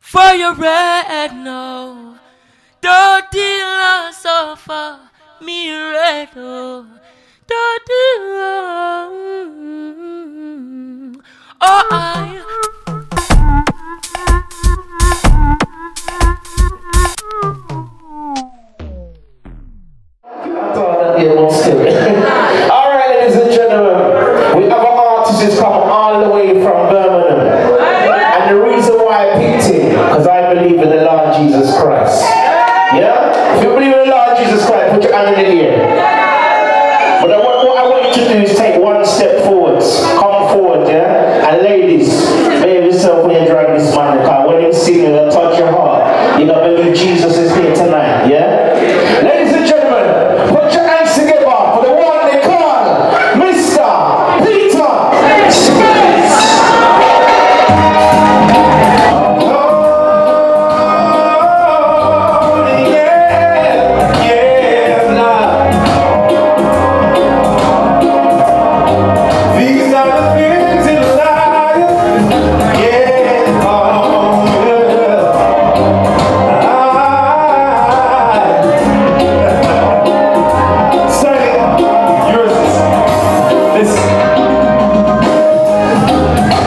For your red no, dirty loss of a miracle, dirty love. Oh, Alright, ladies and gentlemen, we have an artist who's come all the way from Birmingham. And the reason why I picked him, because I believe in the Lord Jesus Christ. Yeah? If you believe in the Lord Jesus Christ, put your hand in the air. But what I want you to do is take one step forward. Come forward, yeah? And ladies, behave yourself when you drive this man in the car. When you see me, they'll touch your heart. You're going to believe Jesus is here tonight, yeah? Ladies and gentlemen, put your hands together for the one they call Mr. Peter Fitz.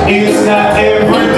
It's not every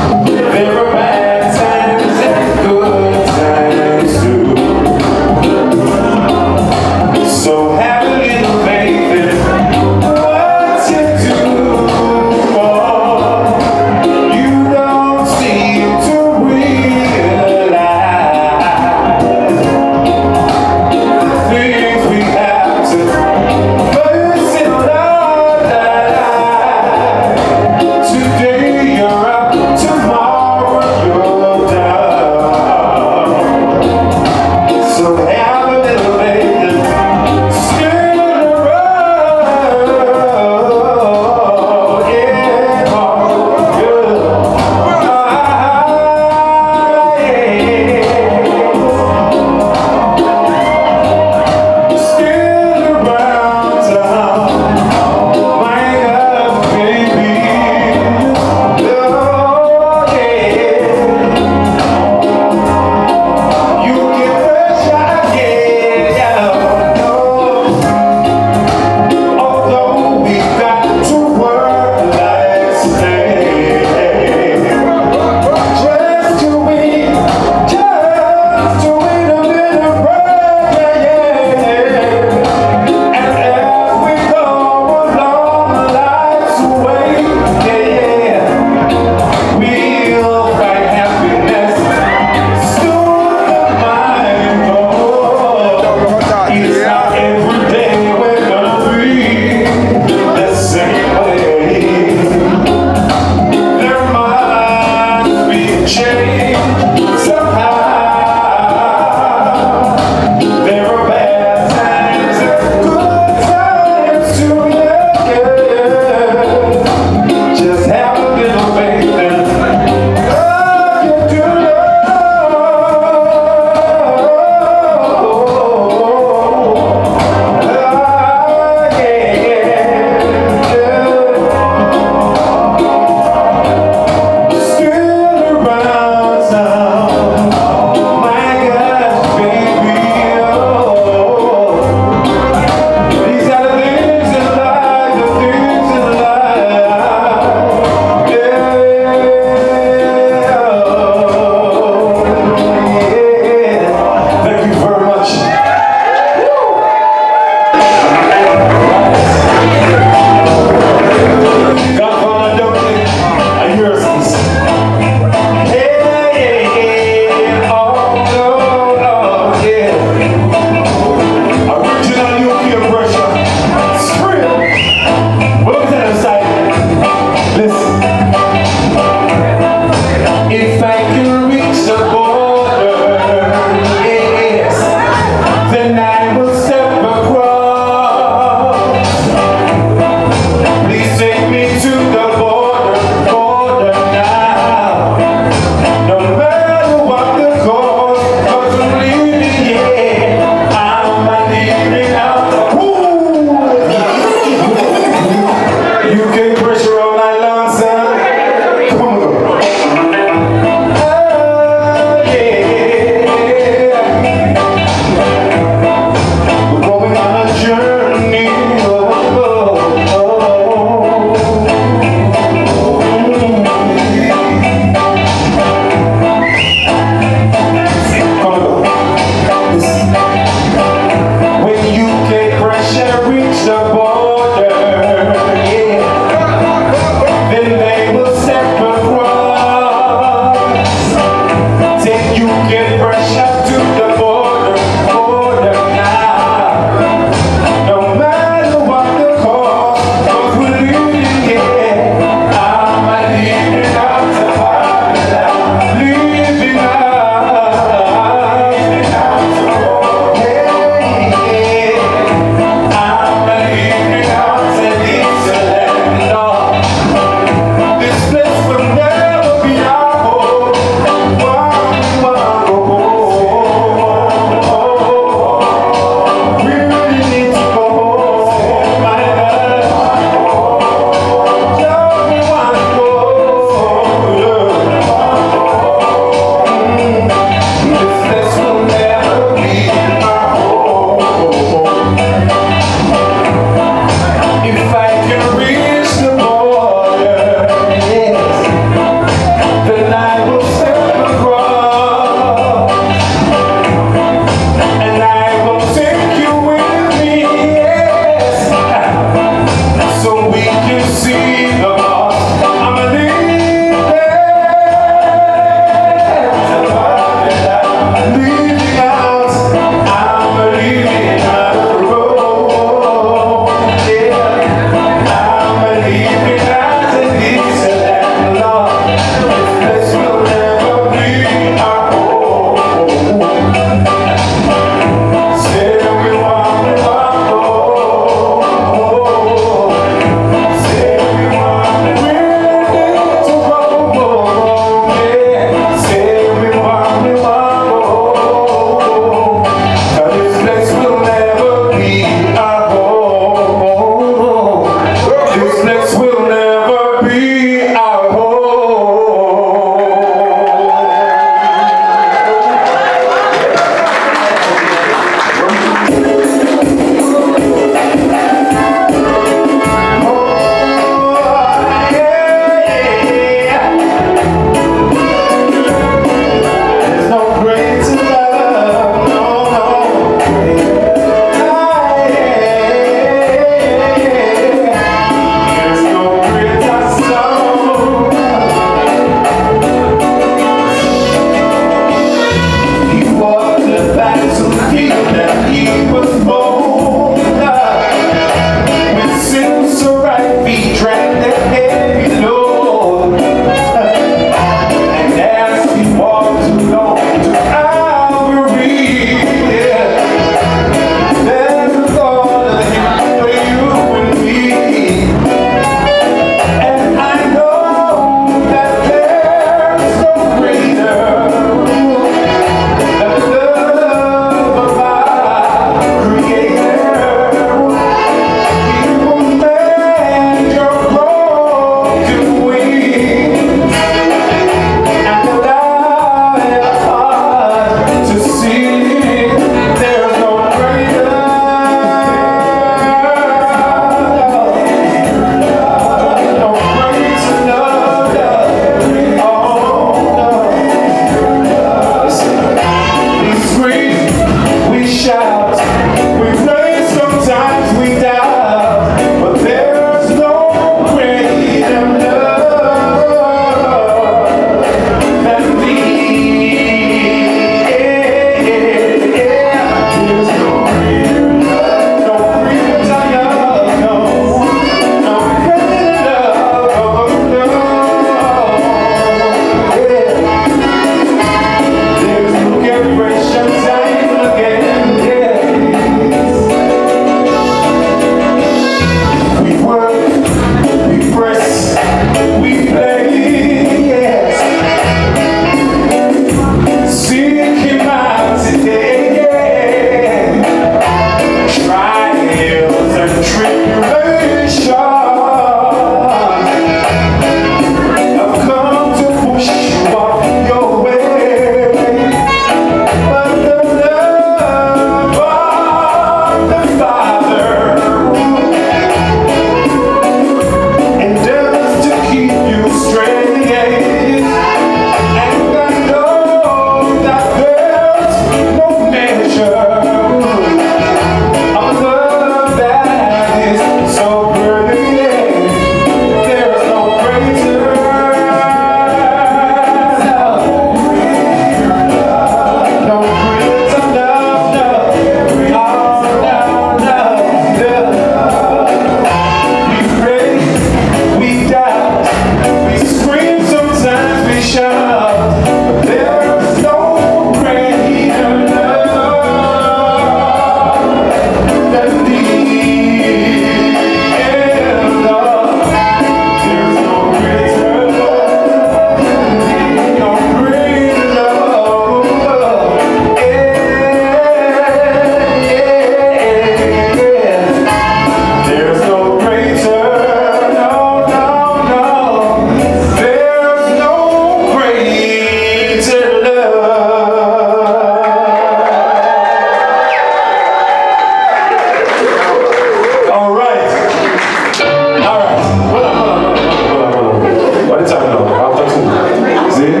See?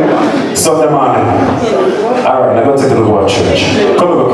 Sunday morning. Alright, now go take a look at our church. Come and look.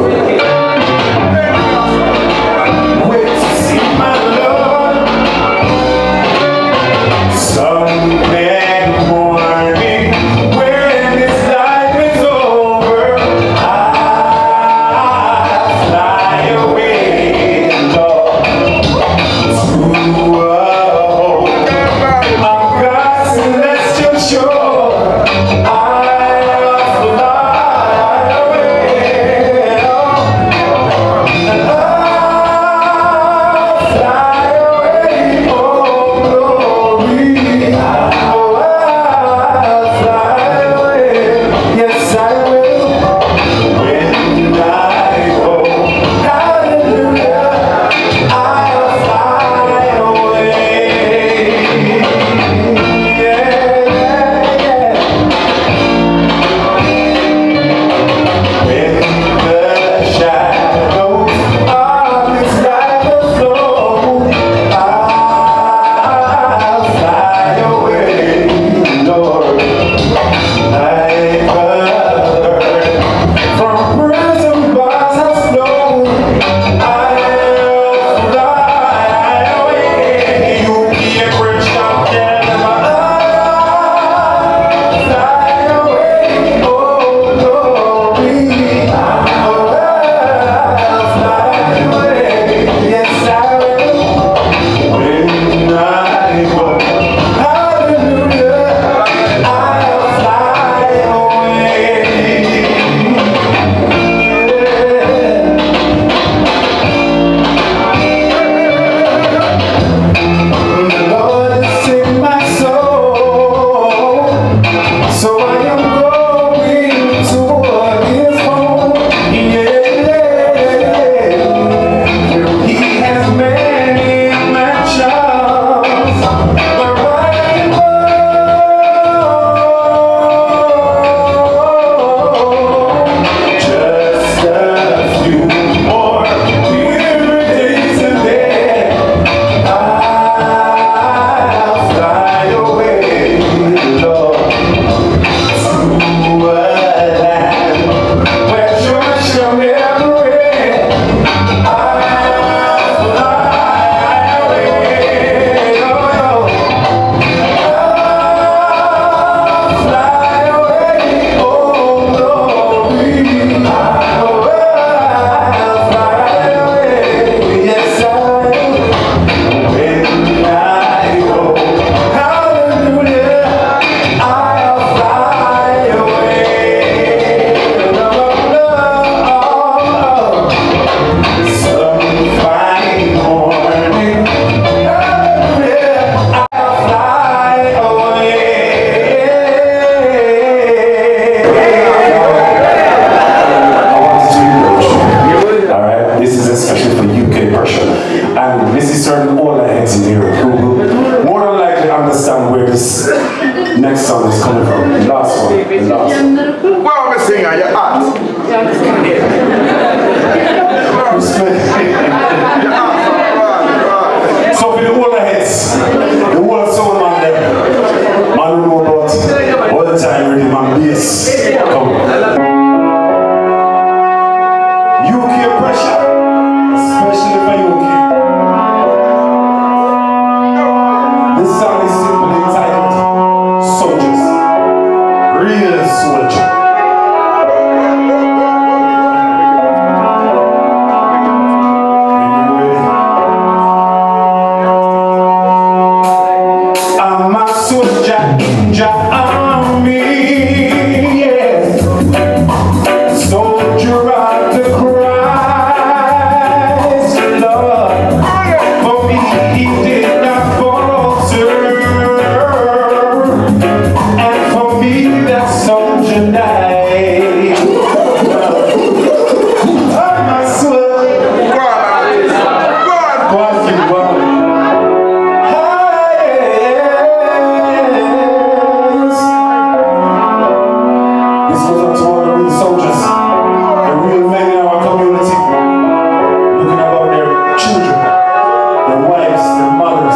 Their wives, their mothers,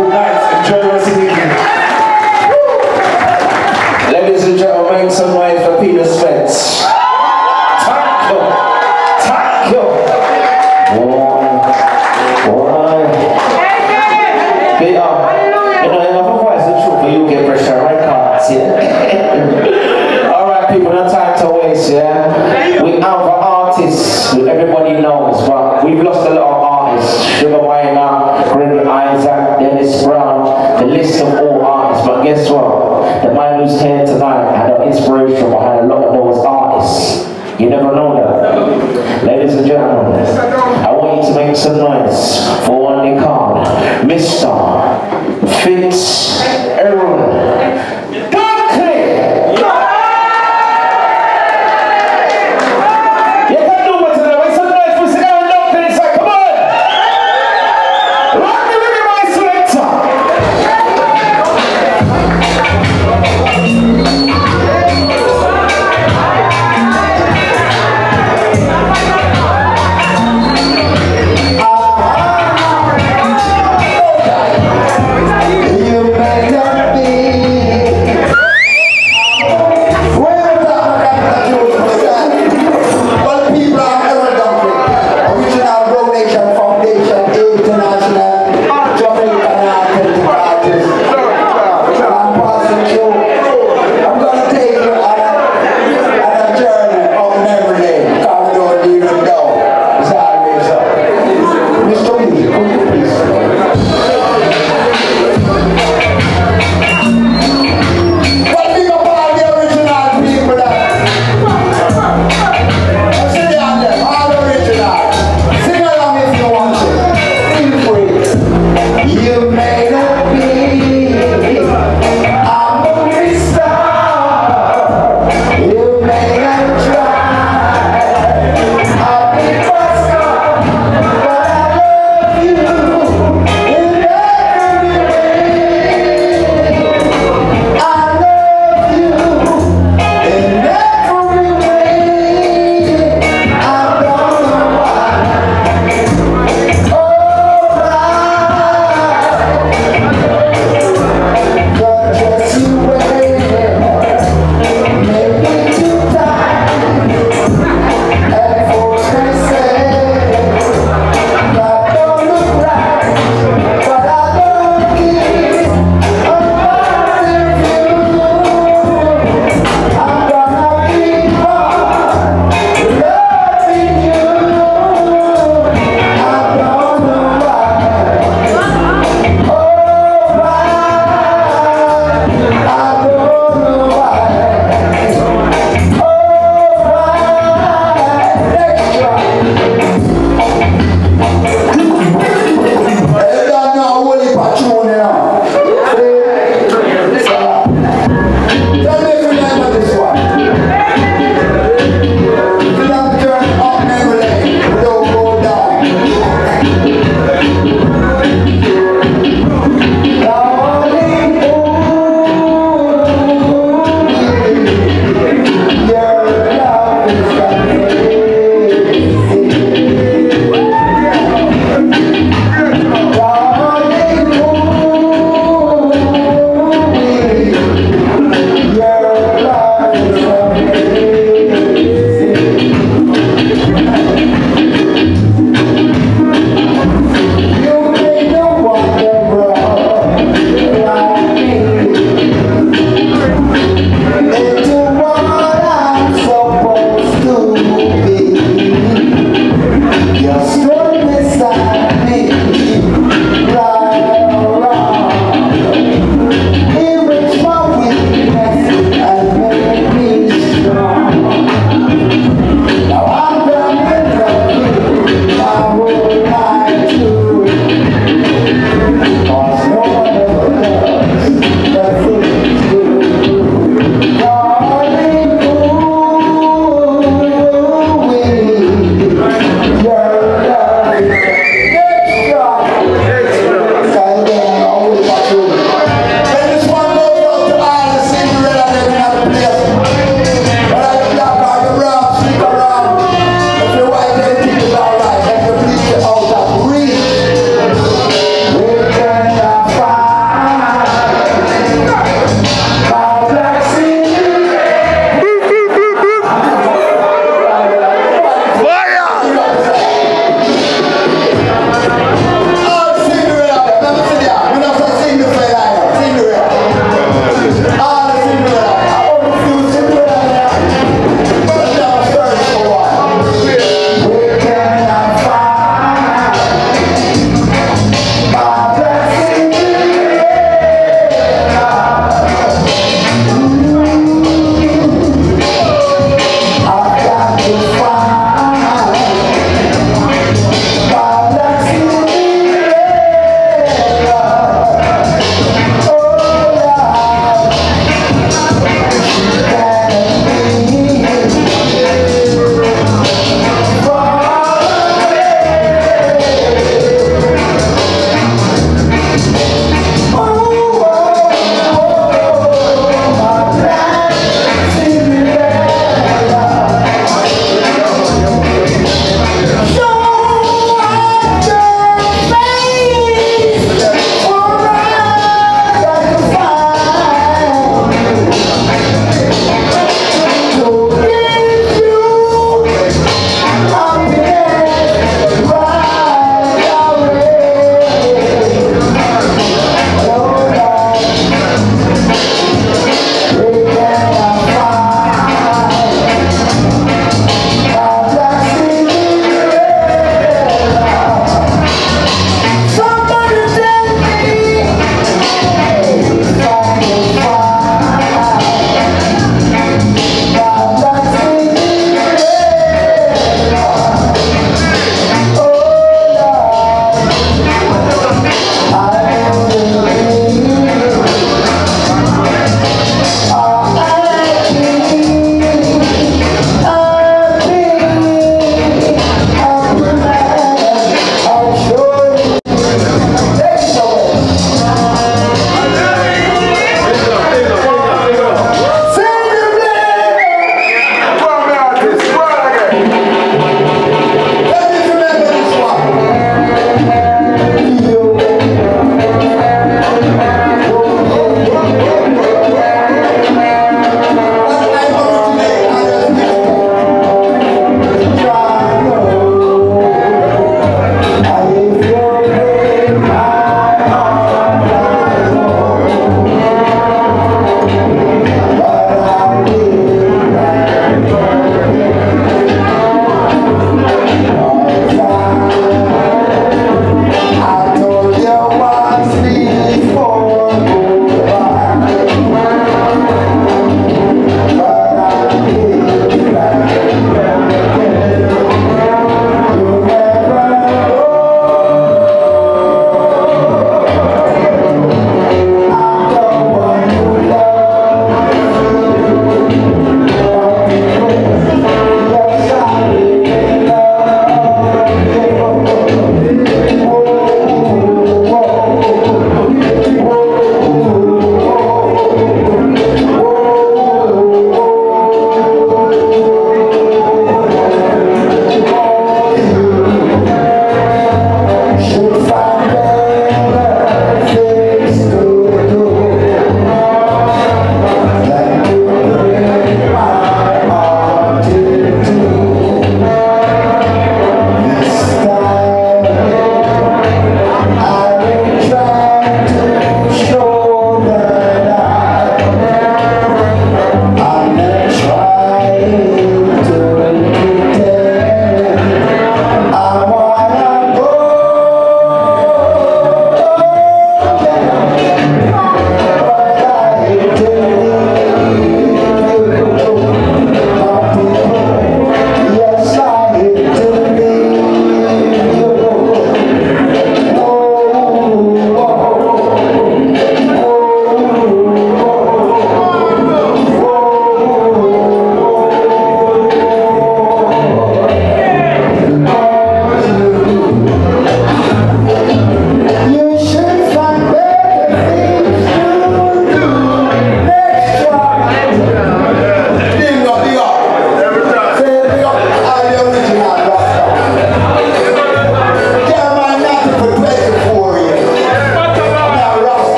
Good night. Enjoy the rest of the evening. Ladies and gentlemen, some wine for Penis Fitz. Thank you. Thank you. Why? Be up. You know, enough voice the truth, but you get pressure records, yeah? Alright, people, no time to waste, yeah? We have artists who everybody knows, but we've lost a lot of artists. Sugar Winer, Grindel Isaac, Dennis Brown, the list of all artists. But guess what? The man who's here tonight had an inspiration behind a lot of those artists. You never know that. Ladies and gentlemen, I want you to make some noise for